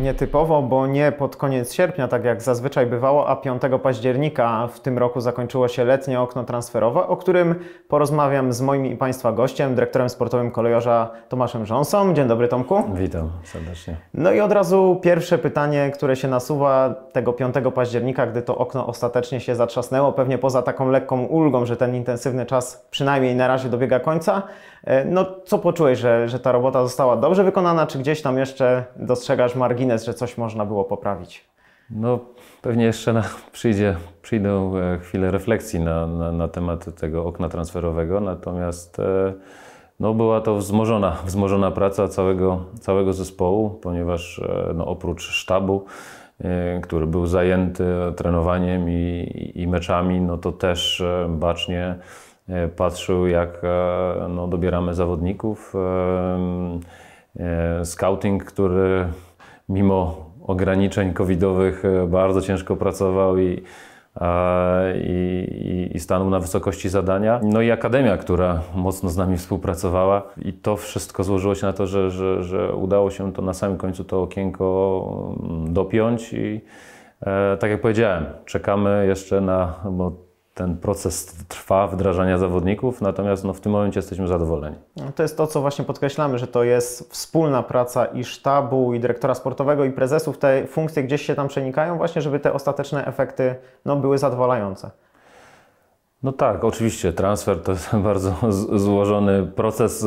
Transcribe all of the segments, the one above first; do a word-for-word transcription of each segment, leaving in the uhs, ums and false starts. nietypowo, bo nie pod koniec sierpnia, tak jak zazwyczaj bywało, a piątego października w tym roku zakończyło się letnie okno transferowe, o którym porozmawiam z moim i Państwa gościem, dyrektorem sportowym Kolejorza Tomaszem Rząsą. Dzień dobry, Tomku. Witam serdecznie. No i od razu pierwsze pytanie, które się nasuwa tego piątego października, gdy to okno ostatecznie się zatrzasnęło, pewnie poza taką lekką ulgą, że ten intensywny czas przynajmniej na razie dobiega końca. No co poczułeś, że, że ta robota została dobrze wykonana, czy gdzieś tam jeszcze dostrzegasz margines, że coś można było poprawić? No pewnie jeszcze na, przyjdzie, przyjdą chwile refleksji na, na, na temat tego okna transferowego, natomiast e, no, była to wzmożona, wzmożona praca całego, całego zespołu, ponieważ e, no, oprócz sztabu, e, który był zajęty trenowaniem i, i meczami, no to też e, bacznie e, patrzył, jak e, no, dobieramy zawodników. E, e, scouting, który mimo ograniczeń covidowych bardzo ciężko pracował i, i, i stanął na wysokości zadania. No i akademia, która mocno z nami współpracowała. I to wszystko złożyło się na to, że, że, że udało się to na samym końcu to okienko dopiąć. I e, tak jak powiedziałem, czekamy jeszcze na, bo ten proces trwa, wdrażania zawodników, natomiast no, w tym momencie jesteśmy zadowoleni. No to jest to, co właśnie podkreślamy, że to jest wspólna praca i sztabu, i dyrektora sportowego, i prezesów. Te funkcje gdzieś się tam przenikają właśnie, żeby te ostateczne efekty no, były zadowalające. No tak, oczywiście. Transfer to jest bardzo złożony proces,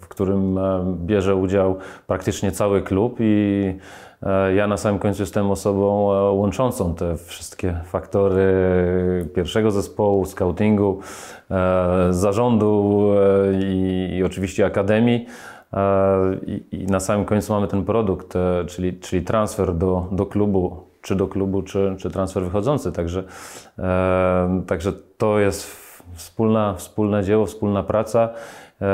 w którym bierze udział praktycznie cały klub i ja na samym końcu jestem osobą łączącą te wszystkie faktory pierwszego zespołu, scoutingu, zarządu i, i oczywiście akademii. I, I na samym końcu mamy ten produkt, czyli, czyli transfer do, do klubu. Czy do klubu, czy, czy transfer wychodzący. Także, e, także to jest wspólna, wspólne dzieło, wspólna praca e,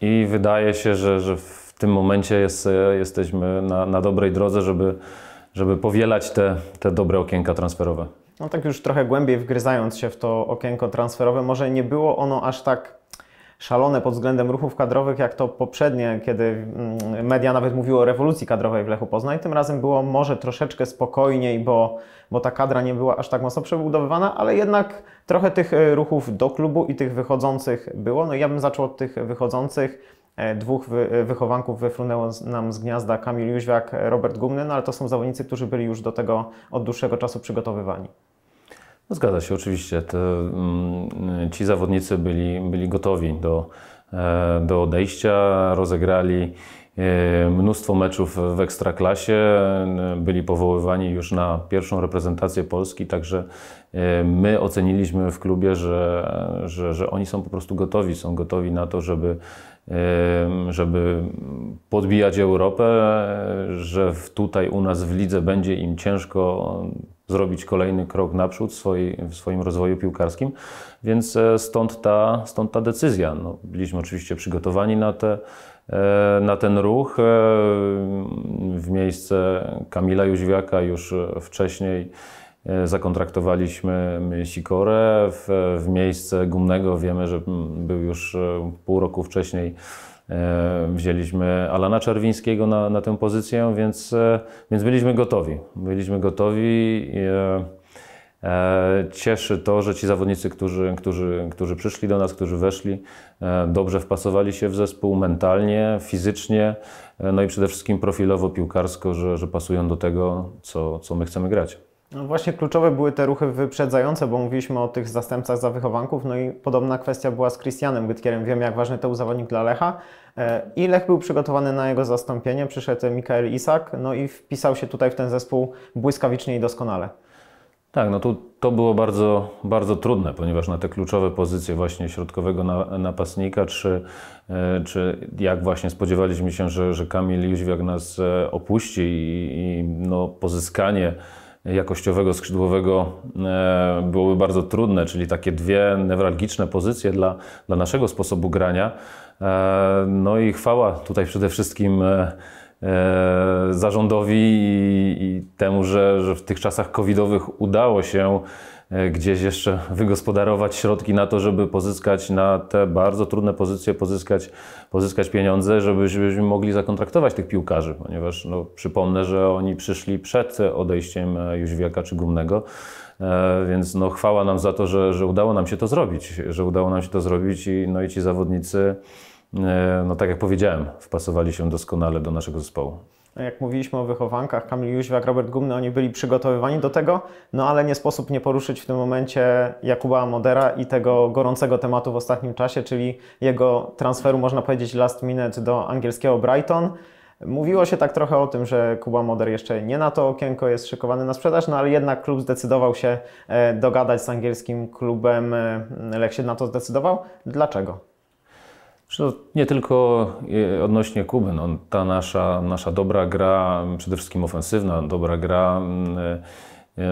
i wydaje się, że, że w tym momencie jest, jesteśmy na, na dobrej drodze, żeby, żeby powielać te, te dobre okienka transferowe. No tak już trochę głębiej wgryzając się w to okienko transferowe, może nie było ono aż tak szalone pod względem ruchów kadrowych, jak to poprzednie, kiedy media nawet mówiły o rewolucji kadrowej w Lechu Poznań. Tym razem było może troszeczkę spokojniej, bo, bo ta kadra nie była aż tak mocno przebudowywana, ale jednak trochę tych ruchów do klubu i tych wychodzących było. No i ja bym zaczął od tych wychodzących. Dwóch wychowanków wyfrunęło nam z gniazda: Kamil Jóźwiak, Robert Gumny, no ale to są zawodnicy, którzy byli już do tego od dłuższego czasu przygotowywani. No zgadza się, oczywiście. Te, ci zawodnicy byli, byli gotowi do, do odejścia, rozegrali mnóstwo meczów w Ekstraklasie, byli powoływani już na pierwszą reprezentację Polski, także my oceniliśmy w klubie, że, że, że oni są po prostu gotowi, są gotowi na to, żeby, żeby podbijać Europę, że tutaj u nas w lidze będzie im ciężko zrobić kolejny krok naprzód w, swoi, w swoim rozwoju piłkarskim, więc stąd ta, stąd ta decyzja. No, byliśmy oczywiście przygotowani na, te, na ten ruch. W miejsce Kamila Jóźwiaka już wcześniej zakontraktowaliśmy Sikorę, w, w miejsce Gumnego wiemy, że był już pół roku wcześniej. Wzięliśmy Alana Czerwińskiego na, na tę pozycję, więc, więc byliśmy gotowi. Byliśmy gotowi. Cieszy to, że ci zawodnicy, którzy, którzy, którzy przyszli do nas, którzy weszli, dobrze wpasowali się w zespół mentalnie, fizycznie, no i przede wszystkim profilowo, piłkarsko, że, że pasują do tego, co, co my chcemy grać. No właśnie kluczowe były te ruchy wyprzedzające, bo mówiliśmy o tych zastępcach za wychowanków, no i podobna kwestia była z Christianem Gytkjærem. Wiem, jak ważny to był zawodnik dla Lecha. I Lech był przygotowany na jego zastąpienie, przyszedł Mikael Isak, no i wpisał się tutaj w ten zespół błyskawicznie i doskonale. Tak, no tu, to było bardzo, bardzo trudne, ponieważ na te kluczowe pozycje właśnie środkowego na, napastnika, czy, czy jak właśnie spodziewaliśmy się, że, że Kamil Jóźwiak nas opuści i, i no, pozyskanie jakościowego, skrzydłowego e, byłoby bardzo trudne, czyli takie dwie newralgiczne pozycje dla, dla naszego sposobu grania. E, no i chwała tutaj przede wszystkim e, e, zarządowi i, i temu, że, że w tych czasach covidowych udało się gdzieś jeszcze wygospodarować środki na to, żeby pozyskać na te bardzo trudne pozycje, pozyskać, pozyskać pieniądze, żebyśmy mogli zakontraktować tych piłkarzy, ponieważ no, przypomnę, że oni przyszli przed odejściem Jóźwiaka czy Gumnego, więc no, chwała nam za to, że, że udało nam się to zrobić, że udało nam się to zrobić i, no, i ci zawodnicy, no tak jak powiedziałem, wpasowali się doskonale do naszego zespołu. Jak mówiliśmy o wychowankach, Kamil Jóźwiak, Robert Gumny, oni byli przygotowywani do tego, no ale nie sposób nie poruszyć w tym momencie Jakuba Modera i tego gorącego tematu w ostatnim czasie, czyli jego transferu, można powiedzieć, last minute do angielskiego Brighton. Mówiło się tak trochę o tym, że Kuba Moder jeszcze nie na to okienko jest szykowany na sprzedaż, no ale jednak klub zdecydował się dogadać z angielskim klubem, Lech się na to zdecydował. Dlaczego? Nie tylko odnośnie Kuby. No, ta nasza, nasza dobra gra, przede wszystkim ofensywna, dobra gra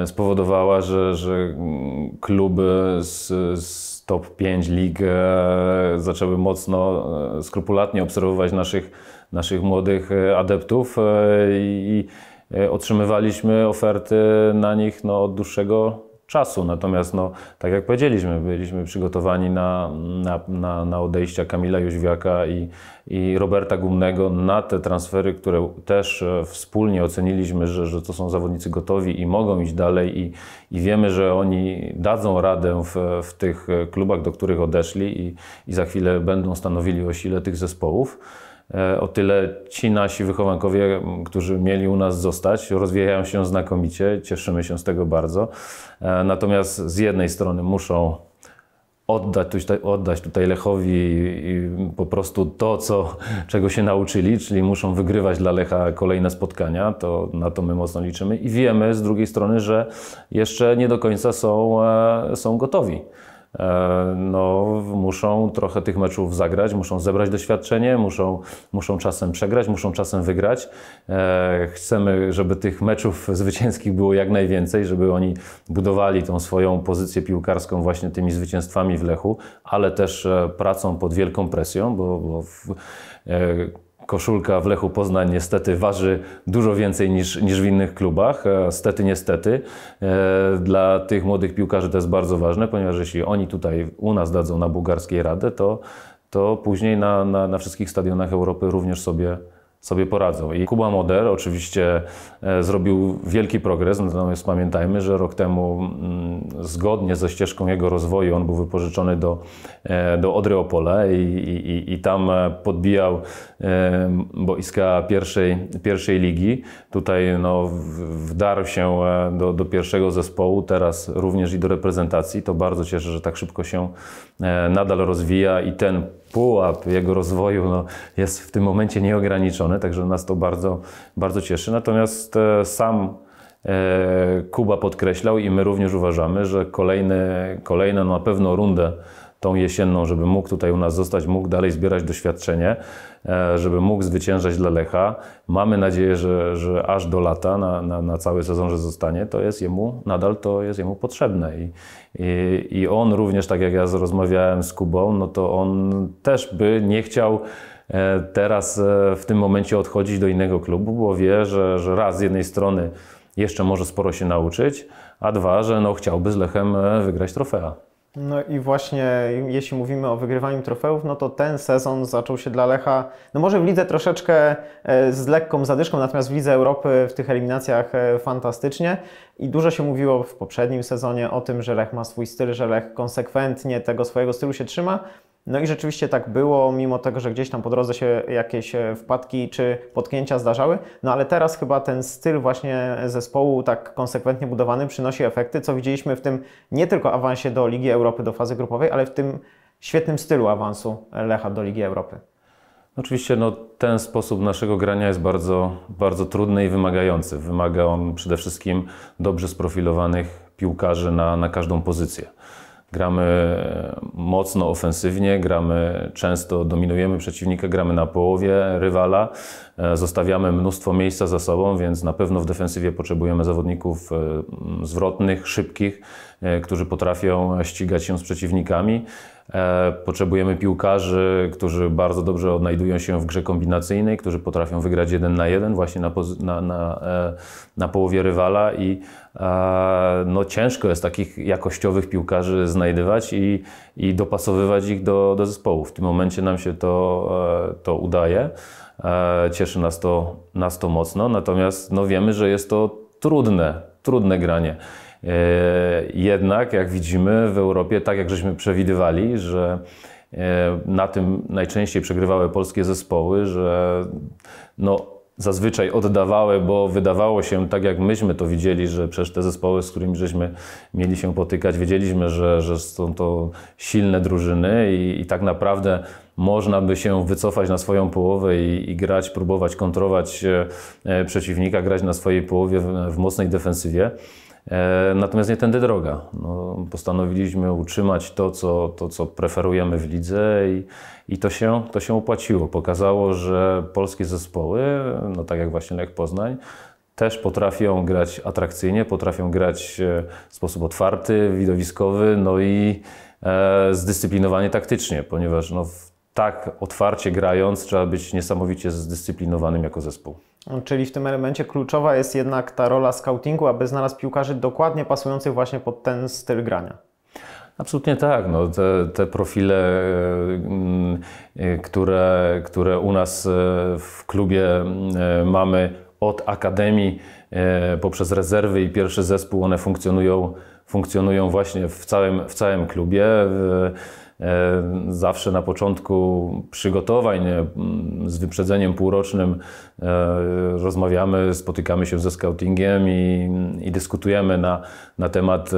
spowodowała, że, że kluby z, z top pięć lig zaczęły mocno, skrupulatnie obserwować naszych, naszych młodych adeptów i otrzymywaliśmy oferty na nich no, od dłuższego czasu. Natomiast, no, tak jak powiedzieliśmy, byliśmy przygotowani na, na, na, na odejścia Kamila Jóźwiaka i, i Roberta Gumnego, na te transfery, które też wspólnie oceniliśmy, że, że to są zawodnicy gotowi i mogą iść dalej i, i wiemy, że oni dadzą radę w, w tych klubach, do których odeszli i, i za chwilę będą stanowili o sile tych zespołów. O tyle ci nasi wychowankowie, którzy mieli u nas zostać, rozwijają się znakomicie, cieszymy się z tego bardzo. Natomiast z jednej strony muszą oddać, oddać tutaj Lechowi po prostu to, co, czego się nauczyli, czyli muszą wygrywać dla Lecha kolejne spotkania, to na to my mocno liczymy i wiemy z drugiej strony, że jeszcze nie do końca są, są gotowi. No, muszą trochę tych meczów zagrać, muszą zebrać doświadczenie, muszą, muszą czasem przegrać, muszą czasem wygrać. Chcemy, żeby tych meczów zwycięskich było jak najwięcej, żeby oni budowali tą swoją pozycję piłkarską właśnie tymi zwycięstwami w Lechu, ale też pracą pod wielką presją, bo, bo w, koszulka w Lechu Poznań niestety waży dużo więcej niż, niż w innych klubach. Stety, niestety. Dla tych młodych piłkarzy to jest bardzo ważne, ponieważ jeśli oni tutaj u nas dadzą na bułgarskiej radę, to, to później na, na, na wszystkich stadionach Europy również sobie, sobie poradzą. I Kuba Moder oczywiście zrobił wielki progres, natomiast pamiętajmy, że rok temu zgodnie ze ścieżką jego rozwoju on był wypożyczony do, do Odry Opole i, i, i tam podbijał boiska pierwszej, pierwszej ligi. Tutaj no, wdarł się do, do pierwszego zespołu, teraz również i do reprezentacji. To bardzo cieszę, że tak szybko się nadal rozwija i ten pułap jego rozwoju no, jest w tym momencie nieograniczony, także nas to bardzo, bardzo cieszy. Natomiast sam e, Kuba podkreślał i my również uważamy, że kolejne, kolejne no, na pewno rundę tą jesienną, żeby mógł tutaj u nas zostać, mógł dalej zbierać doświadczenie, żeby mógł zwyciężać dla Lecha. Mamy nadzieję, że, że aż do lata, na, na, na cały sezon, że zostanie, to jest jemu, nadal to jest jemu potrzebne. I, i, i on również, tak jak ja rozmawiałem z Kubą, no to on też by nie chciał teraz w tym momencie odchodzić do innego klubu, bo wie, że, że raz z jednej strony jeszcze może sporo się nauczyć, a dwa, że no chciałby z Lechem wygrać trofea. No i właśnie jeśli mówimy o wygrywaniu trofeów, no to ten sezon zaczął się dla Lecha, no może w lidze troszeczkę z lekką zadyszką, natomiast w Lidze Europy w tych eliminacjach fantastycznie i dużo się mówiło w poprzednim sezonie o tym, że Lech ma swój styl, że Lech konsekwentnie tego swojego stylu się trzyma. No i rzeczywiście tak było, mimo tego, że gdzieś tam po drodze się jakieś wpadki czy potknięcia zdarzały, no ale teraz chyba ten styl właśnie zespołu tak konsekwentnie budowany przynosi efekty, co widzieliśmy w tym nie tylko awansie do Ligi Europy, do fazy grupowej, ale w tym świetnym stylu awansu Lecha do Ligi Europy. Oczywiście no, ten sposób naszego grania jest bardzo, bardzo trudny i wymagający. Wymaga on przede wszystkim dobrze sprofilowanych piłkarzy na, na każdą pozycję. Gramy mocno ofensywnie, gramy często, dominujemy przeciwnika, gramy na połowie rywala, Zostawiamy mnóstwo miejsca za sobą, więc na pewno w defensywie potrzebujemy zawodników zwrotnych, szybkich, którzy potrafią ścigać się z przeciwnikami. Potrzebujemy piłkarzy, którzy bardzo dobrze odnajdują się w grze kombinacyjnej, którzy potrafią wygrać jeden na jeden właśnie na, na, na, na połowie rywala i no, ciężko jest takich jakościowych piłkarzy znajdywać i, i dopasowywać ich do, do zespołu. W tym momencie nam się to, to udaje. Cieszy nas to, nas to mocno, natomiast no, wiemy, że jest to trudne, trudne granie. Jednak, jak widzimy w Europie, tak jak żeśmy przewidywali, że na tym najczęściej przegrywały polskie zespoły, że no, zazwyczaj oddawały, bo wydawało się, tak jak myśmy to widzieli, że przecież te zespoły, z którymi żeśmy mieli się potykać, wiedzieliśmy, że, że są to silne drużyny i, i tak naprawdę można by się wycofać na swoją połowę i, i grać, próbować kontrować przeciwnika, grać na swojej połowie w, w mocnej defensywie. Natomiast nie tędy droga. No, postanowiliśmy utrzymać to, co, to, co preferujemy w lidze i, i to, się, to się opłaciło. Pokazało, że polskie zespoły, no tak jak właśnie Lech Poznań, też potrafią grać atrakcyjnie, potrafią grać w sposób otwarty, widowiskowy, no i e, zdyscyplinowanie taktycznie, ponieważ no, tak otwarcie grając trzeba być niesamowicie zdyscyplinowanym jako zespół. Czyli w tym elemencie kluczowa jest jednak ta rola scoutingu, aby znalazł piłkarzy dokładnie pasujących właśnie pod ten styl grania. Absolutnie tak. No, te, te profile, które, które u nas w klubie mamy od akademii poprzez rezerwy i pierwszy zespół, one funkcjonują, funkcjonują właśnie w całym, w całym klubie. Zawsze na początku przygotowań z wyprzedzeniem półrocznym rozmawiamy, spotykamy się ze scoutingiem i, i dyskutujemy na, na temat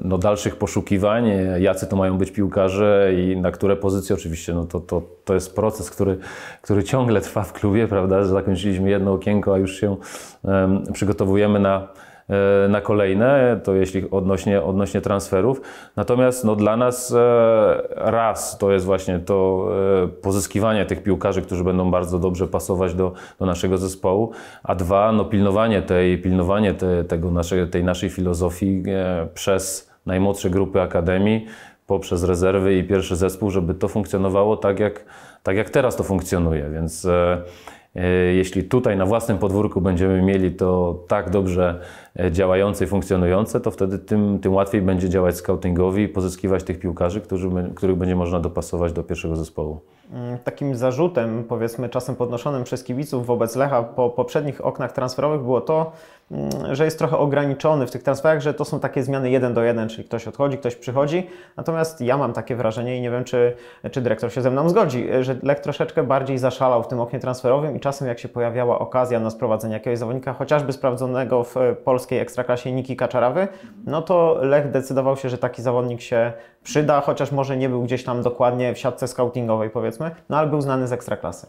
no, dalszych poszukiwań, jacy to mają być piłkarze i na które pozycje. Oczywiście no, to, to, to jest proces, który, który ciągle trwa w klubie, prawda, że zakończyliśmy jedno okienko, a już się um, przygotowujemy na na kolejne, to jeśli odnośnie, odnośnie transferów. Natomiast no, dla nas raz to jest właśnie to pozyskiwanie tych piłkarzy, którzy będą bardzo dobrze pasować do, do naszego zespołu, a dwa, no, pilnowanie tej, pilnowanie te, tego naszej, tej naszej filozofii przez najmłodsze grupy akademii, poprzez rezerwy i pierwszy zespół, żeby to funkcjonowało tak, jak, tak jak teraz to funkcjonuje. Więc jeśli tutaj na własnym podwórku będziemy mieli to tak dobrze działające i funkcjonujące, to wtedy tym, tym łatwiej będzie działać scoutingowi i pozyskiwać tych piłkarzy, którzy, których będzie można dopasować do pierwszego zespołu. Takim zarzutem, powiedzmy czasem podnoszonym przez kibiców wobec Lecha po poprzednich oknach transferowych było to, że jest trochę ograniczony w tych transferach, że to są takie zmiany jeden do jeden, czyli ktoś odchodzi, ktoś przychodzi. Natomiast ja mam takie wrażenie i nie wiem, czy, czy dyrektor się ze mną zgodzi, że Lech troszeczkę bardziej zaszalał w tym oknie transferowym i czasem jak się pojawiała okazja na sprowadzenie jakiegoś zawodnika, chociażby sprawdzonego w polskiej ekstraklasie Niki Kacharavy, no to Lech decydował się, że taki zawodnik się przyda, chociaż może nie był gdzieś tam dokładnie w siatce scoutingowej, powiedzmy, no ale był znany z ekstraklasy.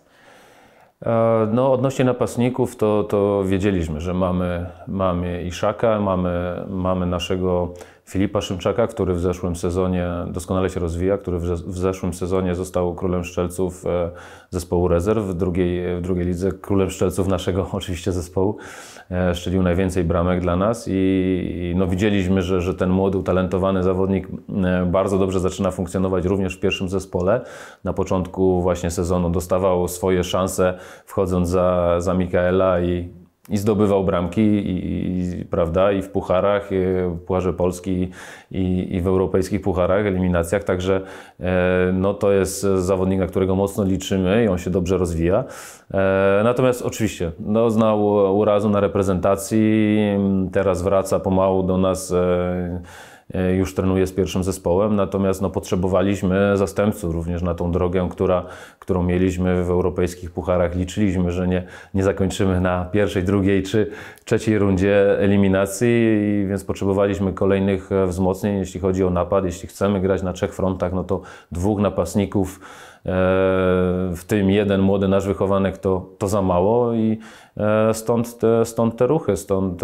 No, odnośnie napastników to, to wiedzieliśmy, że mamy, mamy Isaka, mamy, mamy naszego Filipa Szymczaka, który w zeszłym sezonie doskonale się rozwija, który w zeszłym sezonie został królem strzelców zespołu rezerw, w drugiej, w drugiej lidze królem strzelców naszego oczywiście zespołu. Strzelił najwięcej bramek dla nas i, i no, widzieliśmy, że, że ten młody, utalentowany zawodnik bardzo dobrze zaczyna funkcjonować również w pierwszym zespole. Na początku właśnie sezonu dostawał swoje szanse, wchodząc za, za Mikaela i I zdobywał bramki i, i, prawda, i w pucharach, i w Pucharze Polski i, i w europejskich pucharach, eliminacjach. Także e, no, to jest zawodnik, na którego mocno liczymy i on się dobrze rozwija. E, natomiast oczywiście doznał no, urazu na reprezentacji, teraz wraca pomału do nas. E, Już trenuje z pierwszym zespołem, natomiast no, potrzebowaliśmy zastępców również na tą drogę, która, którą mieliśmy w europejskich pucharach. Liczyliśmy, że nie, nie zakończymy na pierwszej, drugiej czy trzeciej rundzie eliminacji, więc potrzebowaliśmy kolejnych wzmocnień, jeśli chodzi o napad. Jeśli chcemy grać na trzech frontach, no to dwóch napastników w tym jeden młody nasz wychowanek to, to za mało i stąd te, stąd te ruchy, stąd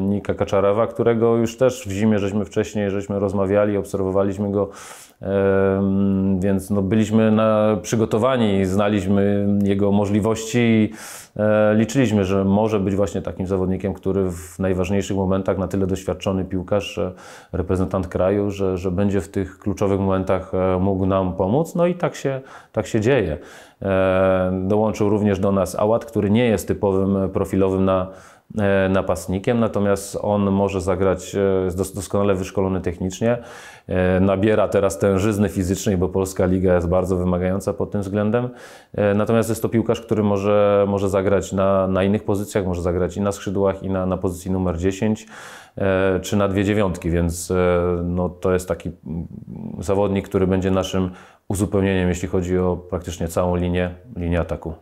Nika Kacharavy, którego już też w zimie żeśmy wcześniej żeśmy rozmawiali, obserwowaliśmy go, więc no byliśmy na, przygotowani, znaliśmy jego możliwości i liczyliśmy, że może być właśnie takim zawodnikiem, który w najważniejszych momentach, na tyle doświadczony piłkarz, reprezentant kraju, że, że będzie w tych kluczowych momentach mógł nam pomóc, no i tak się, tak się dzieje. Dołączył również do nas Ałat, który nie jest typowym profilowym na napastnikiem, natomiast on może zagrać, jest doskonale wyszkolony technicznie, nabiera teraz tężyzny fizycznej, bo polska liga jest bardzo wymagająca pod tym względem. Natomiast jest to piłkarz, który może, może zagrać na, na innych pozycjach, może zagrać i na skrzydłach, i na, na pozycji numer dziesięć, czy na dwie dziewiątki, więc no, to jest taki zawodnik, który będzie naszym uzupełnieniem, jeśli chodzi o praktycznie całą linię, linię ataku.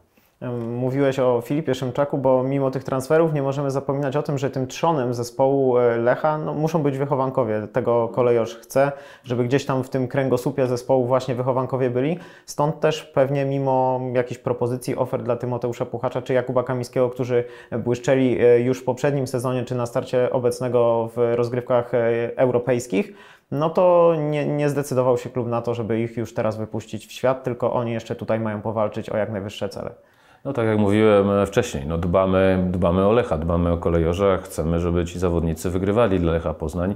Mówiłeś o Filipie Szymczaku, bo mimo tych transferów nie możemy zapominać o tym, że tym trzonem zespołu Lecha no, muszą być wychowankowie. Tego Kolejorz chce, żeby gdzieś tam w tym kręgosłupie zespołu właśnie wychowankowie byli. Stąd też pewnie mimo jakichś propozycji, ofert dla Tymoteusza Puchacza czy Jakuba Kamińskiego, którzy błyszczeli już w poprzednim sezonie czy na starcie obecnego w rozgrywkach europejskich, no to nie, nie zdecydował się klub na to, żeby ich już teraz wypuścić w świat, tylko oni jeszcze tutaj mają powalczyć o jak najwyższe cele. No tak jak mówiłem wcześniej, no dbamy, dbamy o Lecha, dbamy o Kolejorza, chcemy, żeby ci zawodnicy wygrywali dla Lecha Poznań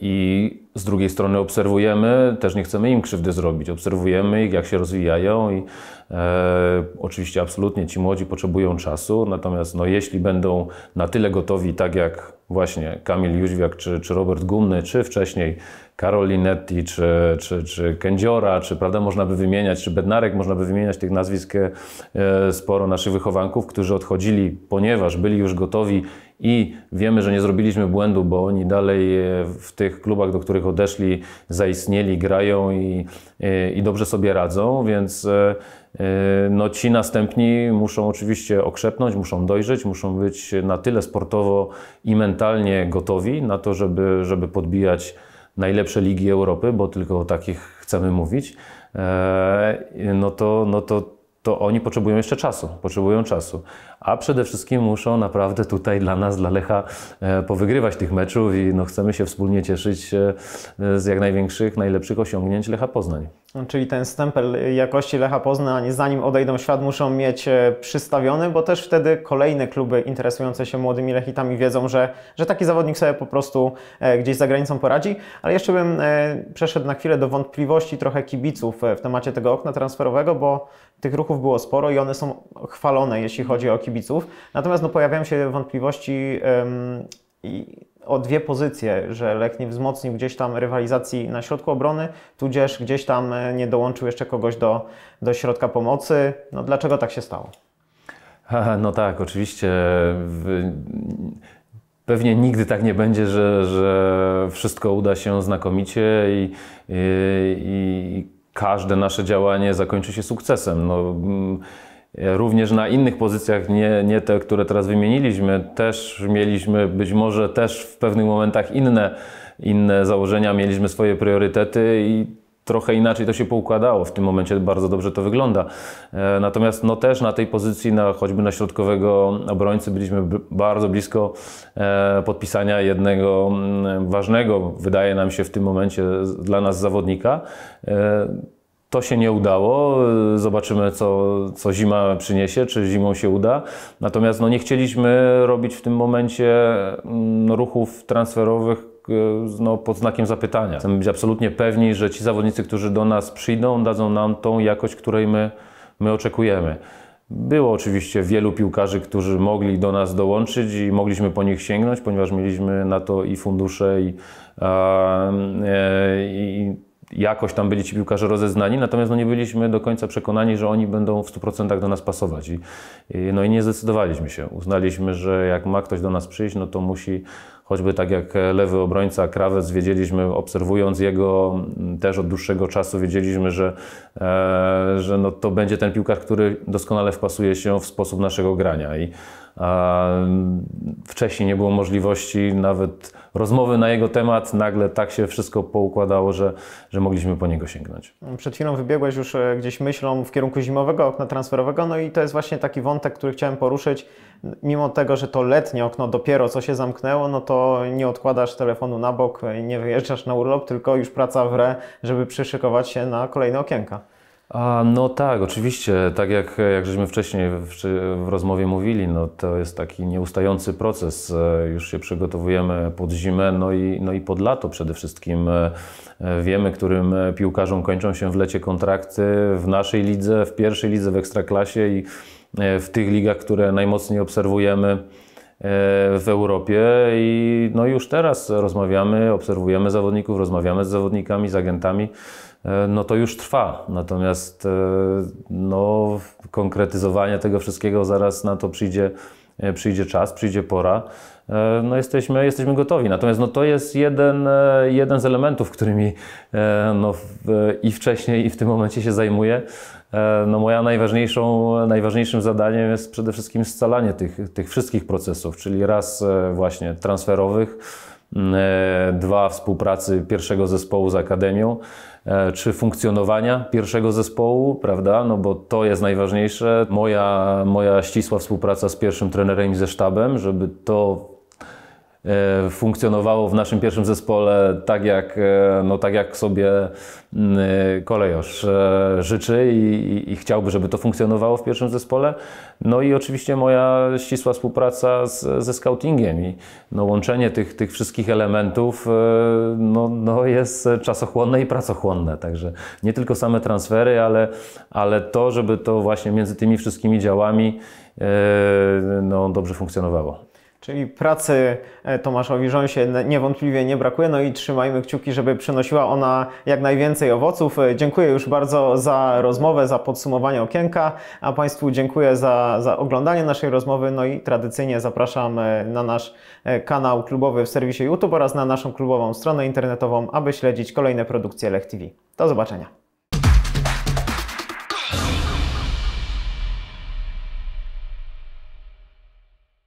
i z drugiej strony obserwujemy, też nie chcemy im krzywdy zrobić, obserwujemy ich, jak się rozwijają i e, oczywiście absolutnie ci młodzi potrzebują czasu, natomiast no, jeśli będą na tyle gotowi, tak jak właśnie Kamil Jóźwiak, czy, czy Robert Gumny, czy wcześniej Karol Linetti, czy, czy, czy Kędziora, czy prawda, można by wymieniać, czy Bednarek, można by wymieniać tych nazwisk sporo naszych wychowanków, którzy odchodzili, ponieważ byli już gotowi i wiemy, że nie zrobiliśmy błędu, bo oni dalej w tych klubach, do których odeszli, zaistnieli, grają i, i dobrze sobie radzą, więc no, ci następni muszą oczywiście okrzepnąć, muszą dojrzeć, muszą być na tyle sportowo i mentalnie gotowi na to, żeby, żeby podbijać najlepsze ligi Europy, bo tylko o takich chcemy mówić, no to, no to, to oni potrzebują jeszcze czasu, potrzebują czasu. A przede wszystkim muszą naprawdę tutaj dla nas, dla Lecha powygrywać tych meczów i no, chcemy się wspólnie cieszyć z jak największych, najlepszych osiągnięć Lecha Poznań. Czyli ten stempel jakości Lecha Poznań, zanim odejdą w świat, muszą mieć przystawiony, bo też wtedy kolejne kluby interesujące się młodymi Lechitami wiedzą, że, że taki zawodnik sobie po prostu gdzieś za granicą poradzi. Ale jeszcze bym przeszedł na chwilę do wątpliwości trochę kibiców w temacie tego okna transferowego, bo tych ruchów było sporo i one są chwalone, jeśli chodzi o kibiców. Natomiast no, pojawiają się wątpliwości ym, i o dwie pozycje, że Lech nie wzmocnił gdzieś tam rywalizacji na środku obrony, tudzież gdzieś tam nie dołączył jeszcze kogoś do, do środka pomocy. No, dlaczego tak się stało? No tak, oczywiście. Pewnie nigdy tak nie będzie, że, że wszystko uda się znakomicie i, i, i każde nasze działanie zakończy się sukcesem. No, również na innych pozycjach, nie, nie te, które teraz wymieniliśmy, też mieliśmy być może też w pewnych momentach inne, inne założenia, mieliśmy swoje priorytety i trochę inaczej to się poukładało. W tym momencie bardzo dobrze to wygląda. Natomiast no, też na tej pozycji, na, choćby na środkowego obrońcy, byliśmy bardzo blisko podpisania jednego ważnego, wydaje nam się w tym momencie, dla nas zawodnika. To się nie udało, zobaczymy co, co zima przyniesie, czy zimą się uda. Natomiast no, nie chcieliśmy robić w tym momencie no, ruchów transferowych no, pod znakiem zapytania. Chcemy być absolutnie pewni, że ci zawodnicy, którzy do nas przyjdą, dadzą nam tą jakość, której my, my oczekujemy. Było oczywiście wielu piłkarzy, którzy mogli do nas dołączyć i mogliśmy po nich sięgnąć, ponieważ mieliśmy na to i fundusze, i, a, i jakoś tam byli ci piłkarze rozeznani, natomiast no nie byliśmy do końca przekonani, że oni będą w stu procentach do nas pasować. I, no i nie zdecydowaliśmy się. Uznaliśmy, że jak ma ktoś do nas przyjść, no to musi, choćby tak jak lewy obrońca Krawec, wiedzieliśmy, obserwując jego też od dłuższego czasu, wiedzieliśmy, że, e, że no to będzie ten piłkarz, który doskonale wpasuje się w sposób naszego grania. I, a, wcześniej nie było możliwości nawet rozmowy na jego temat, nagle tak się wszystko poukładało, że, że mogliśmy po niego sięgnąć. Przed chwilą wybiegłeś już gdzieś myślą w kierunku zimowego okna transferowego, no i to jest właśnie taki wątek, który chciałem poruszyć. Mimo tego, że to letnie okno dopiero co się zamknęło, no to nie odkładasz telefonu na bok, nie wyjeżdżasz na urlop, tylko już praca w re, żeby przyszykować się na kolejne okienka. A, no tak, oczywiście. Tak jak, jak żeśmy wcześniej w, w rozmowie mówili, no to jest taki nieustający proces. Już się przygotowujemy pod zimę, no i, no i pod lato przede wszystkim. Wiemy, którym piłkarzom kończą się w lecie kontrakty w naszej lidze, w pierwszej lidze, w Ekstraklasie i w tych ligach, które najmocniej obserwujemy w Europie. I no już teraz rozmawiamy, obserwujemy zawodników, rozmawiamy z zawodnikami, z agentami. No to już trwa, natomiast no, konkretyzowanie tego wszystkiego, zaraz na to przyjdzie, przyjdzie czas, przyjdzie pora. No jesteśmy, jesteśmy gotowi, natomiast no, to jest jeden, jeden z elementów, którymi no, i wcześniej, i w tym momencie się zajmuję. No, moja najważniejszą, najważniejszym zadaniem jest przede wszystkim scalanie tych, tych wszystkich procesów, czyli raz właśnie transferowych, dwa współpracy pierwszego zespołu z akademią, czy funkcjonowania pierwszego zespołu, prawda? No bo to jest najważniejsze. Moja, moja ścisła współpraca z pierwszym trenerem i ze sztabem, żeby to funkcjonowało w naszym pierwszym zespole tak jak, no, tak jak sobie Kolejorz życzy i, i, i chciałby, żeby to funkcjonowało w pierwszym zespole. No i oczywiście moja ścisła współpraca z, ze scoutingiem i no, łączenie tych, tych wszystkich elementów no, no, jest czasochłonne i pracochłonne. Także nie tylko same transfery, ale, ale to, żeby to właśnie między tymi wszystkimi działami no, dobrze funkcjonowało. Czyli pracy Tomaszowi Rząsie niewątpliwie nie brakuje, no i trzymajmy kciuki, żeby przynosiła ona jak najwięcej owoców. Dziękuję już bardzo za rozmowę, za podsumowanie okienka, a Państwu dziękuję za, za oglądanie naszej rozmowy, no i tradycyjnie zapraszam na nasz kanał klubowy w serwisie YouTube oraz na naszą klubową stronę internetową, aby śledzić kolejne produkcje Lech T V. Do zobaczenia.